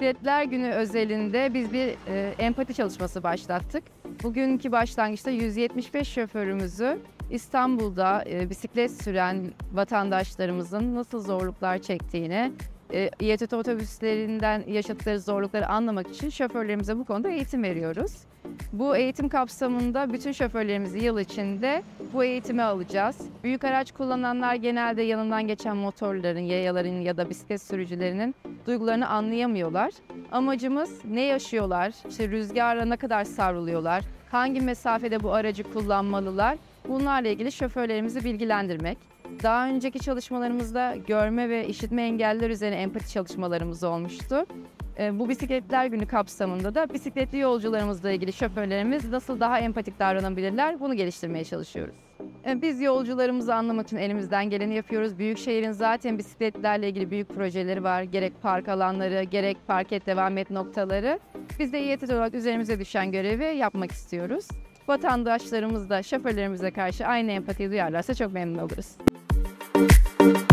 Bisikletler Günü özelinde biz bir empati çalışması başlattık. Bugünkü başlangıçta 175 şoförümüzü İstanbul'da bisiklet süren vatandaşlarımızın nasıl zorluklar çektiğini, İETT otobüslerinden yaşadıkları zorlukları anlamak için şoförlerimize bu konuda eğitim veriyoruz. Bu eğitim kapsamında bütün şoförlerimizi yıl içinde bu eğitimi alacağız. Büyük araç kullananlar genelde yanından geçen motorların, yayaların ya da bisiklet sürücülerinin duygularını anlayamıyorlar. Amacımız ne yaşıyorlar, işte rüzgarla ne kadar savruluyorlar, hangi mesafede bu aracı kullanmalılar, bunlarla ilgili şoförlerimizi bilgilendirmek. Daha önceki çalışmalarımızda görme ve işitme engelliler üzerine empati çalışmalarımız olmuştu. Bu Bisikletler Günü kapsamında da bisikletli yolcularımızla ilgili şoförlerimiz nasıl daha empatik davranabilirler, bunu geliştirmeye çalışıyoruz. Biz yolcularımızı anlamak için elimizden geleni yapıyoruz. Büyükşehir'in zaten bisikletlerle ilgili büyük projeleri var. Gerek park alanları, gerek park et devam et noktaları. Biz de İETT olarak üzerimize düşen görevi yapmak istiyoruz. Vatandaşlarımız da şoförlerimize karşı aynı empatiyi duyarlarsa çok memnun oluruz.